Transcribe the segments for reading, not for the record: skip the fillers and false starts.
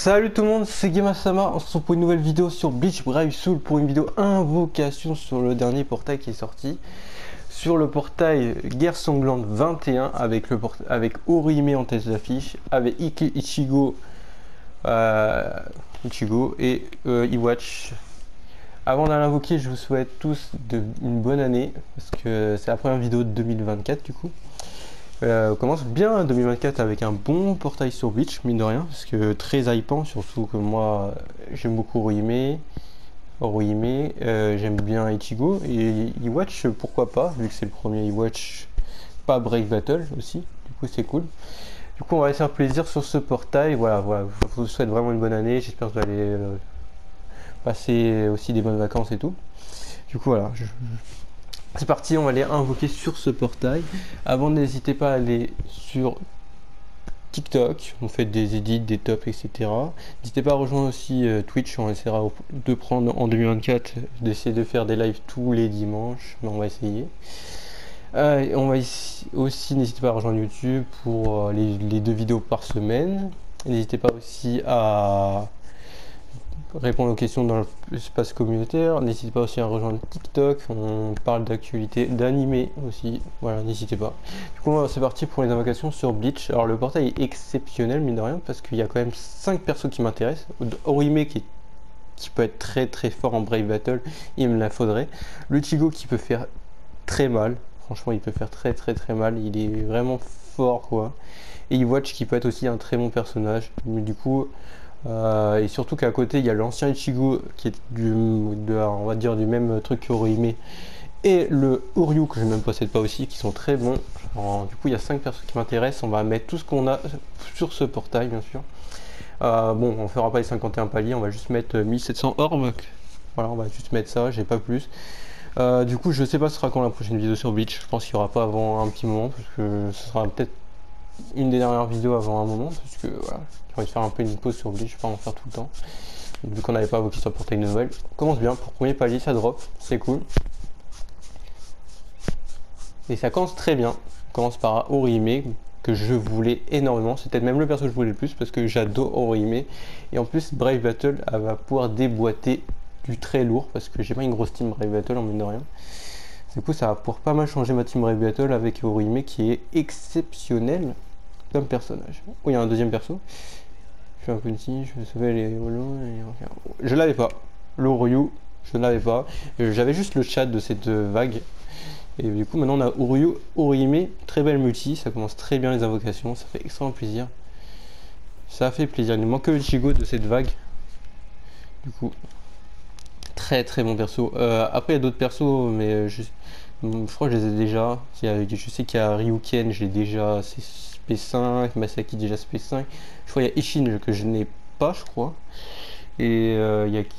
Salut tout le monde, c'est Gemasama, on se retrouve pour une nouvelle vidéo sur Bleach Brave Souls, pour une vidéo invocation sur le dernier portail qui est sorti, sur le portail Guerre Sanglante 21 avec Orihime en tête d'affiche, avec Ichigo et Yhwach. Avant d'aller invoquer, je vous souhaite tous une bonne année, parce que c'est la première vidéo de 2024 du coup. On commence bien 2024 avec un bon portail sur Bleach, mine de rien, parce que très hypant, surtout que moi j'aime beaucoup Orihime, j'aime bien Ichigo et Yhwach, pourquoi pas, vu que c'est le premier Yhwach pas Break Battle aussi, du coup c'est cool. Du coup on va se faire plaisir sur ce portail, voilà, je vous souhaite vraiment une bonne année, j'espère que vous allez passer aussi des bonnes vacances et tout. Du coup voilà, c'est parti, on va aller invoquer sur ce portail. Avant, n'hésitez pas à aller sur TikTok, on fait des edits, des tops, etc. N'hésitez pas à rejoindre aussi Twitch, on essaiera de prendre en 2024, d'essayer de faire des lives tous les dimanches, mais on va essayer. On va aussi, n'hésitez pas à rejoindre YouTube pour les deux vidéos par semaine. N'hésitez pas aussi à répondre aux questions dans l'espace communautaire, n'hésitez pas aussi à rejoindre TikTok, on parle d'actualité, d'animé aussi, voilà, n'hésitez pas. Du coup c'est parti pour les invocations sur Bleach. Alors le portail est exceptionnel mine de rien, parce qu'il y a quand même 5 persos qui m'intéressent. Orihime qui peut être très fort en Brave Battle, il me la faudrait. Le Ichigo qui peut faire très mal, franchement il peut faire très mal, il est vraiment fort quoi. Et Yhwach qui peut être aussi un très bon personnage, mais du coup... et surtout qu'à côté il y a l'ancien Ichigo qui est on va dire du même truc que Orihime, et le Uryu que je ne possède pas aussi, qui sont très bons. Alors, du coup il y a 5 personnes qui m'intéressent, on va mettre tout ce qu'on a sur ce portail bien sûr. Bon, on fera pas les 51 paliers, on va juste mettre 1700 orbes, voilà, on va juste mettre ça, j'ai pas plus. Du coup je sais pas ce sera quand la prochaine vidéo sur Bleach, je pense qu'il n'y aura pas avant un petit moment, parce que ce sera peut-être une des dernières vidéos avant un moment, parce que voilà, j'ai envie de faire un peu une pause sur Bleach, je vais pas en faire tout le temps vu qu'on n'avait pas invoqué sur le portail nouvelle. On commence bien pour premier palier, ça drop, c'est cool, et ça commence très bien. On commence par Orihime que je voulais énormément, c'est peut-être même le perso que je voulais le plus, parce que j'adore Orihime, et en plus Brave Battle elle va pouvoir déboîter du très lourd, parce que j'ai pas une grosse team Brave Battle en mine de rien. Du coup ça va pour pas mal changer ma team Brave Battle avec Orihime qui est exceptionnel comme personnage. Oh, il y a un deuxième perso. Je suis un peu petit, je vais sauver les holos. Je l'avais pas. Le Uryu, je ne l'avais pas. J'avais juste le Chad de cette vague. Et du coup, maintenant on a Uryu, Orihime, très belle multi. Ça commence très bien les invocations. Ça fait extrêmement plaisir. Ça fait plaisir. Il nous manque que le Ichigo de cette vague. Du coup, très bon perso. Après, il y a d'autres persos, mais je crois que je les ai déjà. Je sais qu'il y a Ryuken, j'ai déjà. P5, Masaki déjà P5, je crois il y a Isshin que je n'ai pas je crois, et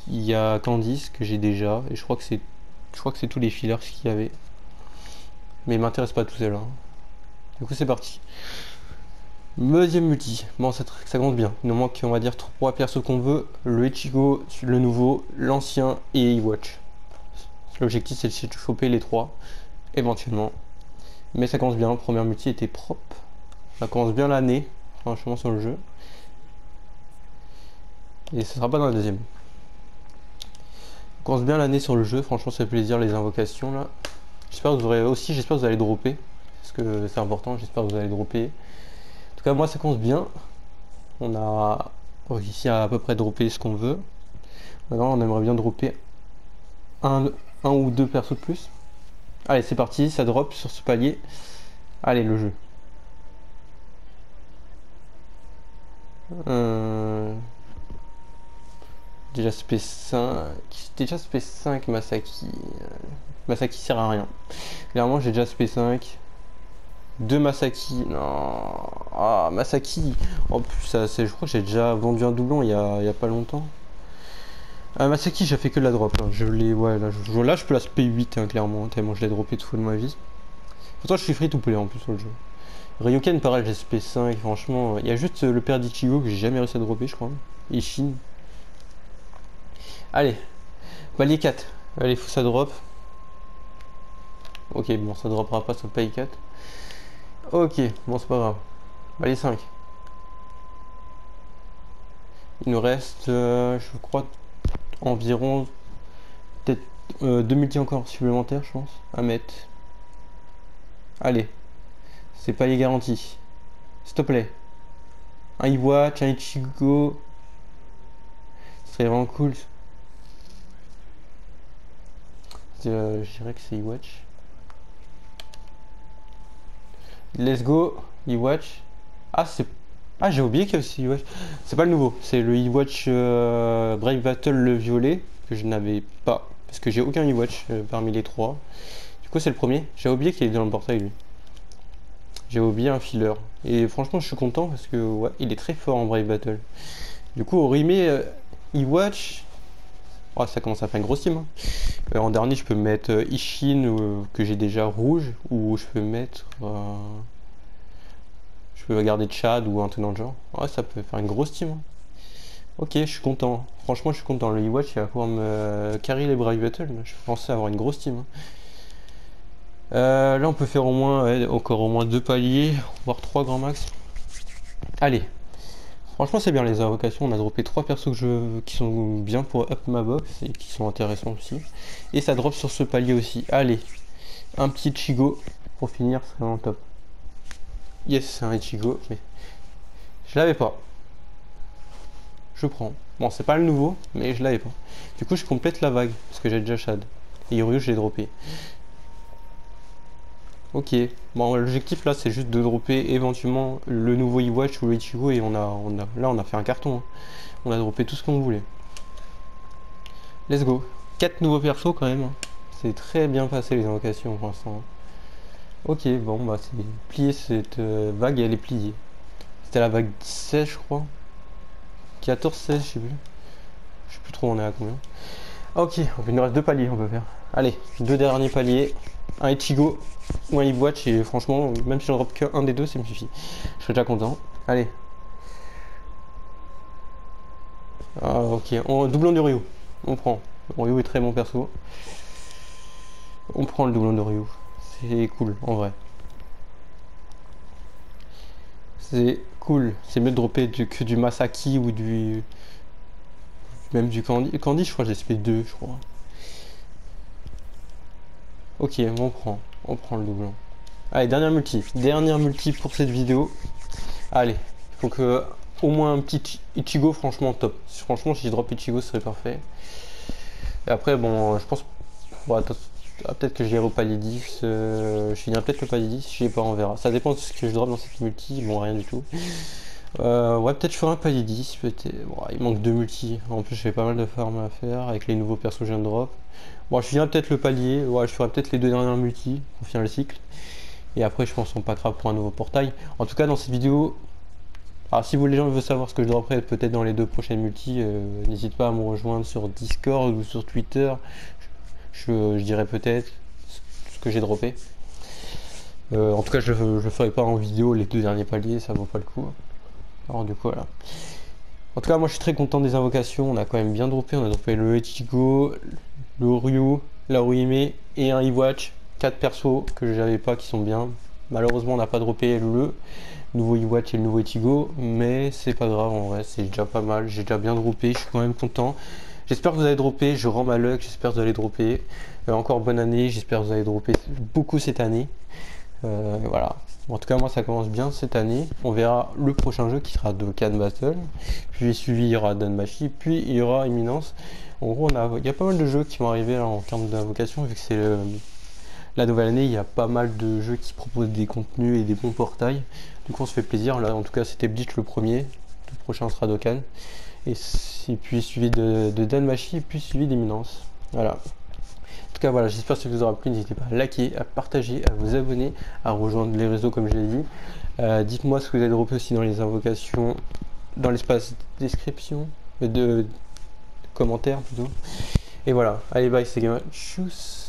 il y a Candice que j'ai déjà, et je crois que c'est tous les fillers qu'il y avait, mais ils m'intéressent pas tous ceux-là hein. Du coup c'est parti, deuxième multi. Bon ça compte bien, il nous manque on va dire 3 persos qu'on veut, le Ichigo, le nouveau, l'ancien et Yhwach. L'objectif c'est de choper les 3 éventuellement, mais ça commence bien, la première multi était propre. Ça commence bien l'année, franchement, sur le jeu. Et ce sera pas dans la deuxième. Ça commence bien l'année sur le jeu, franchement, ça fait plaisir les invocations là. J'espère que vous aurez aussi, j'espère que vous allez dropper. Parce que c'est important, j'espère que vous allez dropper. En tout cas, moi, ça commence bien. On a réussi à peu près dropper ce qu'on veut. Maintenant, on aimerait bien dropper un ou deux persos de plus. Allez, c'est parti, ça drop sur ce palier. Allez, le jeu. Déjà SP5, Masaki. Masaki sert à rien. Clairement, j'ai déjà SP5. 2 Masaki. Non. Ah, Masaki. En plus, ça, je crois que j'ai déjà vendu un doublon il y a pas longtemps. Masaki, j'ai fait que de la drop. Hein. Je l'ai, ouais, là, je peux la SP8, hein, clairement. Tellement je l'ai droppé tout le de ma vie. Pourtant, je suis free to play en plus sur le jeu. Ryuken pareil, j'ai SP5, franchement, il y a juste le père d'Ichigo que j'ai jamais réussi à dropper je crois, Isshin. Allez, palier 4, allez faut que ça drop. Ok bon ça droppera pas sur le palier 4. Ok bon c'est pas grave, palier 5. Il nous reste, je crois, environ peut-être 2000 encore supplémentaires, je pense, à mettre. Allez, c'est pas les garanties. S'il te plaît. Un Yhwach, un Ichigo. Ce serait vraiment cool. Je dirais que c'est Yhwach. Let's go, Yhwach. Ah, c'est... Ah, j'ai oublié qu'il y a aussi Yhwach. C'est pas le nouveau, c'est le Yhwach Brave Battle, le violet, que je n'avais pas. Parce que j'ai aucun Yhwach parmi les trois. Du coup, c'est le premier. J'ai oublié qu'il est dans le portail, lui. J'ai oublié un filler. Et franchement, je suis content parce que, ouais, il est très fort en Brave Battle. Du coup, Orihime, Yhwach. Oh, ça commence à faire une grosse team. Hein. En dernier, je peux mettre Isshin, que j'ai déjà rouge, ou je peux mettre. Je peux garder Chad ou un truc dans le genre. Ouais, ça peut faire une grosse team. Hein. Ok, je suis content. Franchement, je suis content. Le Yhwach, il va pouvoir me carry les Brave Battle. Je pensais avoir une grosse team. Hein. Là, on peut faire au moins, encore au moins 2 paliers, voire 3 grand max. Allez. Franchement, c'est bien les invocations. On a droppé 3 persos que qui sont bien pour up ma box et qui sont intéressants aussi. Et ça drop sur ce palier aussi. Allez. Un petit Ichigo pour finir, c'est vraiment top. Yes, c'est un Ichigo, mais je l'avais pas. Je prends. Bon, c'est pas le nouveau, mais je l'avais pas. Du coup, je complète la vague, parce que j'ai déjà Chad. Et Uryu, je l'ai droppé. Ok. Bon, l'objectif là, c'est juste de dropper éventuellement le nouveau Yhwach ou le Ichigo, et là, on a fait un carton. Hein. On a droppé tout ce qu'on voulait. Let's go. 4 nouveaux persos quand même. Hein. C'est très bien passé les invocations pour l'instant. Ok, bon, bah c'est plié cette vague, elle est pliée. C'était la vague 16, je crois. 14, 16, je sais plus. Je sais plus trop, on est à combien. Ok, il nous reste 2 paliers, on peut faire. Allez, 2 derniers paliers. Un Ichigo ou un Yhwach, et franchement, même si j'en drop qu'un des deux, ça me suffit. Je serais déjà content. Allez. Ah, ok, on doublon de Ryu. On prend. Ryu est très bon perso. On prend le doublon de Ryu. C'est cool en vrai. C'est cool. C'est mieux de dropper que du Masaki ou du. Même du Candice. Candice, je crois, j'ai fait 2, je crois. Ok, on prend. On prend le doublon. Allez, dernière multi. Dernière multi pour cette vidéo. Allez. Il faut que au moins un petit Ichigo, franchement, top. Franchement, si je drop Ichigo, ce serait parfait. Et après, bon, je pense. Bon, attends. Ah, peut-être que je vais au palier 10, je finirai peut-être le palier 10, je sais pas, on verra. Ça dépend de ce que je drop dans cette multi, bon rien du tout. Ouais, peut-être je ferai un palier 10, peut-être. Bon, il manque 2 multis, en plus j'ai pas mal de farm à faire avec les nouveaux persos que je viens de drop. Bon, je finirai peut-être le palier, ouais, je ferai peut-être les 2 dernières multis pour finir le cycle. Et après je pense qu'on passera pour un nouveau portail. En tout cas dans cette vidéo, alors si vous les gens veulent savoir ce que je dropperai peut-être dans les 2 prochaines multis, n'hésite pas à me rejoindre sur Discord ou sur Twitter. Je dirais peut-être ce que j'ai droppé. En tout cas, je ne ferai pas en vidéo les 2 derniers paliers, ça vaut pas le coup. Alors du coup, voilà. En tout cas, moi je suis très content des invocations. On a quand même bien droppé. On a droppé le Ichigo, le Oryu, la Orihime et un Yhwach. 4 persos que j'avais pas qui sont bien. Malheureusement, on n'a pas droppé le nouveau Yhwach et le nouveau Ichigo. Mais c'est pas grave en vrai, c'est déjà pas mal. J'ai déjà bien droppé, je suis quand même content. J'espère que vous allez dropper, je rends ma luck, j'espère que vous allez dropper. Encore bonne année, j'espère que vous allez dropper beaucoup cette année. Voilà. En tout cas, moi ça commence bien cette année. On verra le prochain jeu qui sera Dokkan Battle. Puis suivi, il y aura Danmachi, puis il y aura Eminence. En gros, il y a pas mal de jeux qui vont arriver en termes d'invocation, vu que c'est la nouvelle année, il y a pas mal de jeux qui proposent des contenus et des bons portails. Du coup, on se fait plaisir. Là, en tout cas, c'était Bleach le premier. Le prochain sera Dokkan. Et puis suivi de Danmachi, et puis suivi d'Eminence. Voilà. En tout cas, voilà, j'espère que ça vous aura plu. N'hésitez pas à liker, à partager, à vous abonner, à rejoindre les réseaux comme je l'ai dit. Dites-moi ce que vous avez dropé aussi dans les invocations, dans l'espace description, de commentaires plutôt. Et voilà. Allez, bye, c'est Gamer. Tchuss.